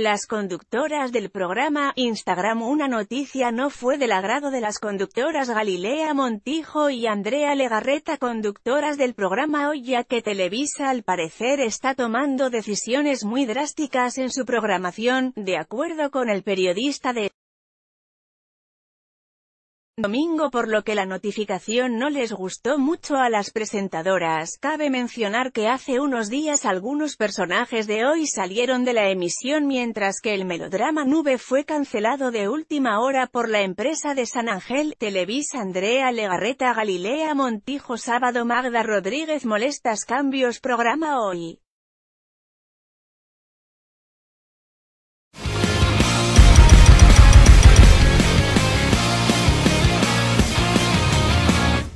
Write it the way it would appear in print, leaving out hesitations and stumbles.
Las conductoras del programa Instagram. Una noticia no fue del agrado de las conductoras Galilea Montijo y Andrea Legarreta, conductoras del programa Hoy, ya que Televisa al parecer está tomando decisiones muy drásticas en su programación. De acuerdo con el periodista de Domingo, por lo que la notificación no les gustó mucho a las presentadoras. Cabe mencionar que hace unos días algunos personajes de Hoy salieron de la emisión, mientras que el melodrama Nube fue cancelado de última hora por la empresa de San Ángel. Televisa. Andrea Legarreta, Galilea Montijo. Sábado, Magda Rodríguez. Molestas cambios. Programa Hoy.